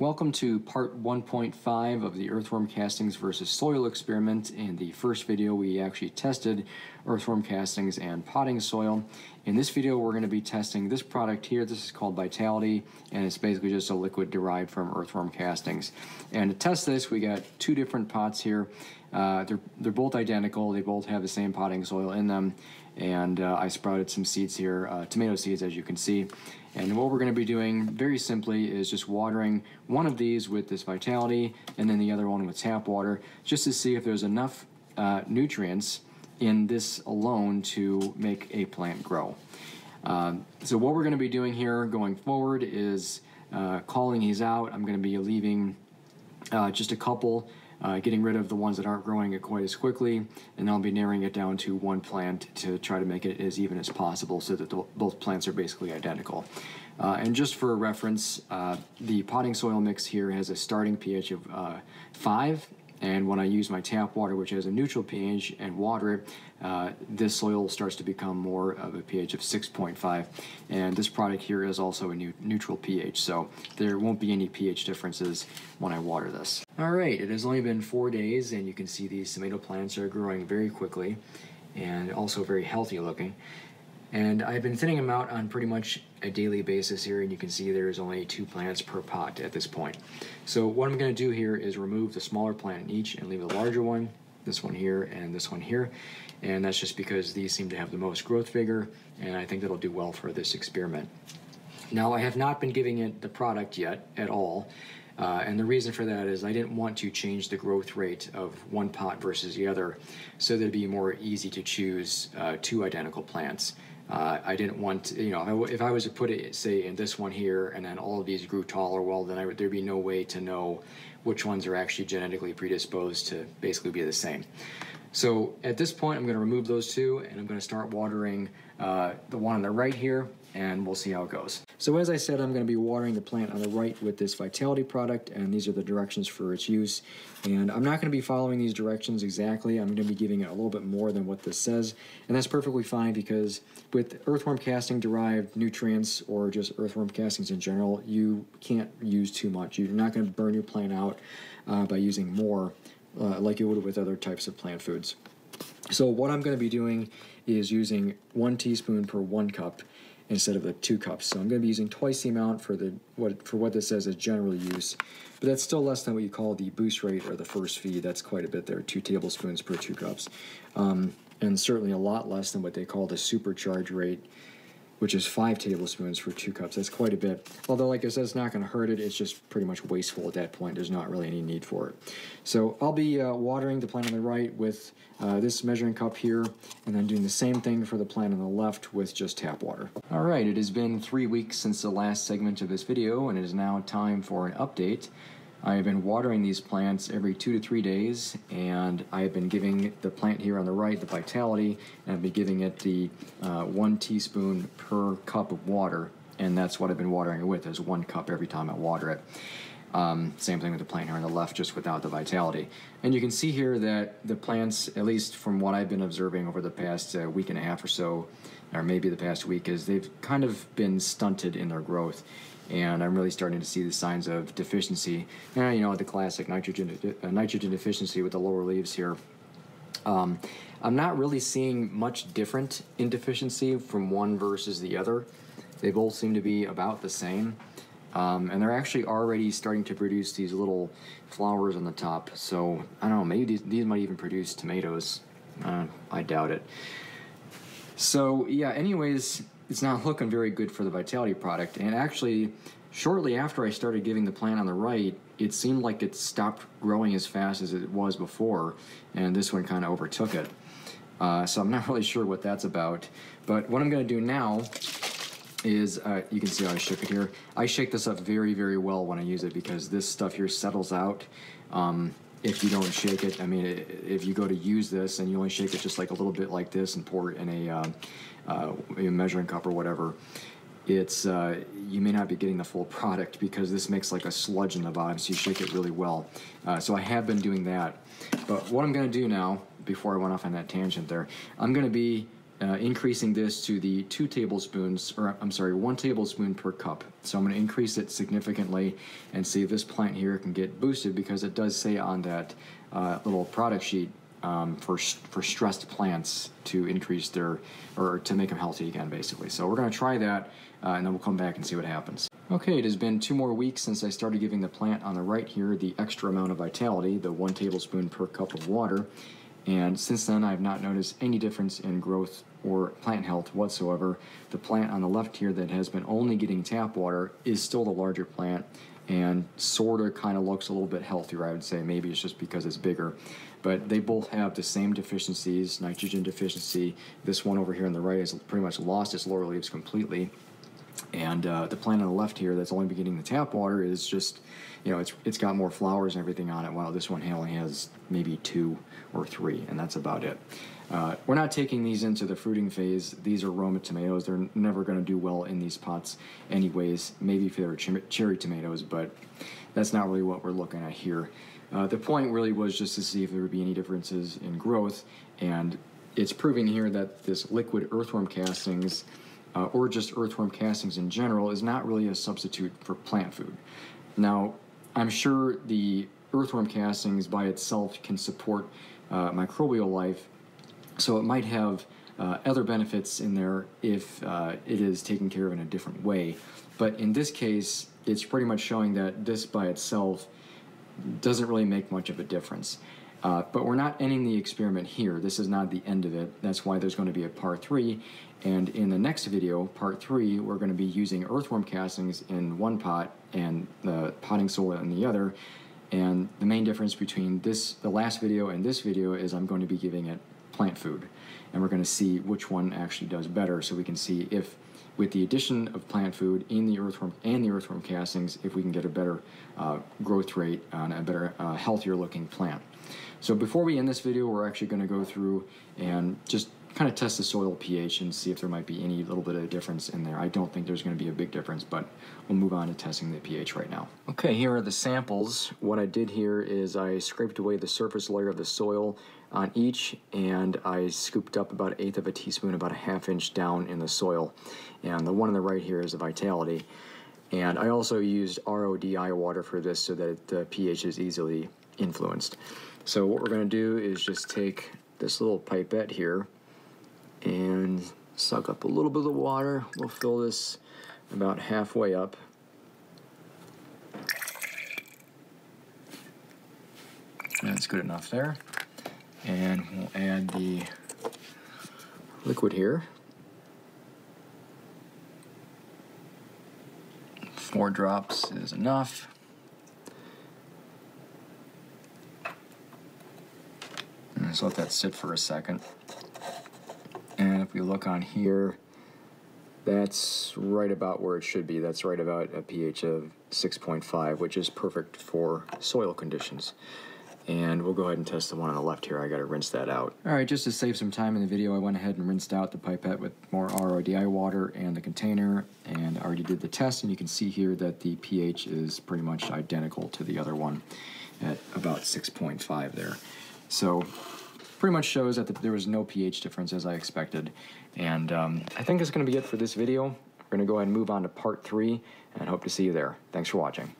Welcome to part 1.5 of the earthworm castings versus soil experiment. In the first video, we actually tested earthworm castings and potting soil. In this video, we're going to be testing this product here. This is called Vitality, and it's basically just a liquid derived from earthworm castings. And to test this, we got two different pots here. They're both identical. They both have the same potting soil in them. And I sprouted some seeds here, tomato seeds, as you can see. And what we're going to be doing very simply is just watering one of these with this Vitality and then the other one with tap water, just to see if there's enough nutrients in this alone to make a plant grow. So what we're going to be doing here going forward is calling these out. I'm going to be leaving just a couple, getting rid of the ones that aren't growing it quite as quickly, and I'll be narrowing it down to one plant to try to make it as even as possible so that both plants are basically identical. And just for reference, the potting soil mix here has a starting pH of 5, and when I use my tap water, which has a neutral pH, and water it, this soil starts to become more of a pH of 6.5, and this product here is also a neutral pH, so there won't be any pH differences when I water this. All right, it has only been 4 days, and you can see these tomato plants are growing very quickly and also very healthy looking. And I've been thinning them out on pretty much a daily basis here, and you can see there's only 2 plants per pot at this point. So what I'm going to do here is remove the smaller plant in each and leave the larger one, this one here and this one here. And that's just because these seem to have the most growth vigor, and I think that'll do well for this experiment. Now, I have not been giving it the product yet at all. And the reason for that is I didn't want to change the growth rate of one pot versus the other, so that it'd be more easy to choose 2 identical plants. I didn't want, if I was to put it, say, in this one here, and then all of these grew taller, well, then there'd be no way to know which ones are actually genetically predisposed to basically be the same. So at this point, I'm going to remove those 2, and I'm going to start watering the one on the right here, and we'll see how it goes. So as I said, I'm going to be watering the plant on the right with this Vitality product, and these are the directions for its use. And I'm not going to be following these directions exactly. I'm going to be giving it a little bit more than what this says, and that's perfectly fine, because with earthworm casting derived nutrients, or just earthworm castings in general, you can't use too much. You're not going to burn your plant out by using more like you would with other types of plant foods. So what I'm going to be doing is using 1 teaspoon per 1 cup instead of the 2 cups. So I'm going to be using twice the amount for what this says is general use, but that's still less than what you call the boost rate or the first feed. That's quite a bit there, 2 tablespoons per 2 cups, and certainly a lot less than what they call the supercharge rate, which is 5 tablespoons for 2 cups. That's quite a bit. Although, like I said, it's not going to hurt it. It's just pretty much wasteful at that point. There's not really any need for it. So I'll be watering the plant on the right with this measuring cup here, and then doing the same thing for the plant on the left with just tap water. All right, it has been 3 weeks since the last segment of this video, and it is now time for an update. I have been watering these plants every 2 to 3 days, and I have been giving the plant here on the right the Vitality, and I've been giving it the 1 teaspoon per cup of water, and that's what I've been watering it with, is 1 cup every time I water it. Same thing with the plant here on the left, just without the Vitality. And you can see here that the plants, at least from what I've been observing over the past week and a half or so, or maybe the past week, is they've kind of been stunted in their growth. And I'm really starting to see the signs of deficiency. You know, the classic nitrogen deficiency with the lower leaves here. I'm not really seeing much different in deficiency from one versus the other. They both seem to be about the same. And they're actually already starting to produce these little flowers on the top. So, I don't know, maybe these might even produce tomatoes. I doubt it. So, yeah, anyways, it's not looking very good for the Vitality product. And actually, shortly after I started giving the plant on the right, it seemed like it stopped growing as fast as it was before, and this one kind of overtook it. So I'm not really sure what that's about. But what I'm going to do now is, you can see how I shook it here. I shake this up very, very well when I use it, because this stuff here settles out. If you don't shake it, I mean, if you go to use this and you only shake it just like a little bit like this and pour it in a measuring cup or whatever, it's you may not be getting the full product, because this makes like a sludge in the bottom, so you shake it really well. So I have been doing that. But what I'm going to do now, before I went off on that tangent there, I'm going to be increasing this to the 2 tablespoons, or I'm sorry, 1 tablespoon per cup. So I'm going to increase it significantly and see if this plant here can get boosted, because it does say on that little product sheet for stressed plants to increase their, or to make them healthy again, basically. So we're going to try that and then we'll come back and see what happens. Okay, it has been 2 more weeks since I started giving the plant on the right here the extra amount of Vitality, the 1 tablespoon per cup of water. And since then, I have not noticed any difference in growth or plant health whatsoever. The plant on the left here that has been only getting tap water is still the larger plant and sort of kind of looks a little bit healthier, I would say. Maybe it's just because it's bigger. But they both have the same deficiencies, nitrogen deficiency. This one over here on the right has pretty much lost its lower leaves completely. And the plant on the left here that's only been getting the tap water is just, you know, it's got more flowers and everything on it, while this one only has maybe 2 or 3, and that's about it. We're not taking these into the fruiting phase. These are Roma tomatoes. They're never going to do well in these pots anyways, maybe if they're cherry tomatoes, but that's not really what we're looking at here. The point really was just to see if there would be any differences in growth, and it's proving here that this liquid earthworm castings, or just earthworm castings in general, is not really a substitute for plant food. Now, I'm sure the earthworm castings by itself can support microbial life, so it might have other benefits in there if it is taken care of in a different way. But in this case, it's pretty much showing that this by itself doesn't really make much of a difference. But we're not ending the experiment here. This is not the end of it. That's why there's going to be a part 3. And in the next video, part 3, we're going to be using earthworm castings in one pot and the potting soil in the other. And the main difference between this, the last video, and this video is I'm going to be giving it plant food. And we're going to see which one actually does better, so we can see if, with the addition of plant food in the earthworm and the earthworm castings, if we can get a better growth rate on a better, healthier looking plant. So before we end this video, we're actually going to go through and just kind of test the soil pH and see if there might be any little bit of difference in there. I don't think there's going to be a big difference, but we'll move on to testing the pH right now. Okay, here are the samples. What I did here is I scraped away the surface layer of the soil on each, and I scooped up about 1/8 of a teaspoon, about a 1/2 inch down in the soil. And the one on the right here is the Vitality. And I also used RODI water for this so that the pH is easily influenced. So what we're going to do is just take this little pipette here and suck up a little bit of the water. We'll fill this about halfway up. That's good enough there. And we'll add the liquid here. 4 drops is enough. And just let that sit for a second. And if we look on here, that's right about where it should be. That's right about a pH of 6.5, which is perfect for soil conditions. And we'll go ahead and test the one on the left here. I gotta rinse that out. All right, just to save some time in the video, I went ahead and rinsed out the pipette with more RODI water and the container, and I already did the test, and you can see here that the pH is pretty much identical to the other one at about 6.5 there. So pretty much shows that there was no pH difference, as I expected. And I think that's gonna be it for this video. We're gonna go ahead and move on to part 3, and hope to see you there. Thanks for watching.